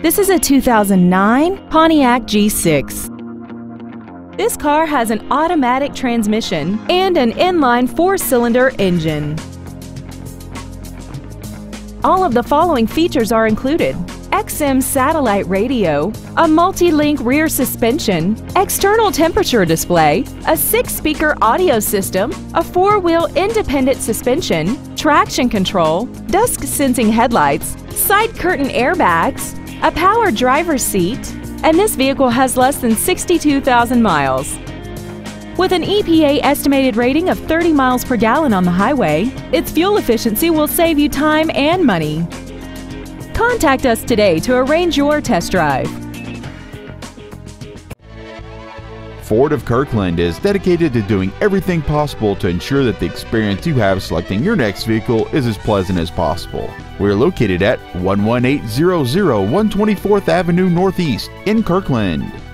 This is a 2009 Pontiac G6. This car has an automatic transmission and an inline four-cylinder engine. All of the following features are included: XM satellite radio, a multi-link rear suspension, external temperature display, a 6-speaker audio system, a 4-wheel independent suspension, traction control, dusk-sensing headlights, side curtain airbags, a power driver's seat, and this vehicle has less than 62,000 miles. With an EPA estimated rating of 30 miles per gallon on the highway, its fuel efficiency will save you time and money. Contact us today to arrange your test drive. Ford of Kirkland is dedicated to doing everything possible to ensure that the experience you have selecting your next vehicle is as pleasant as possible. We're located at 11800 124th Avenue Northeast in Kirkland.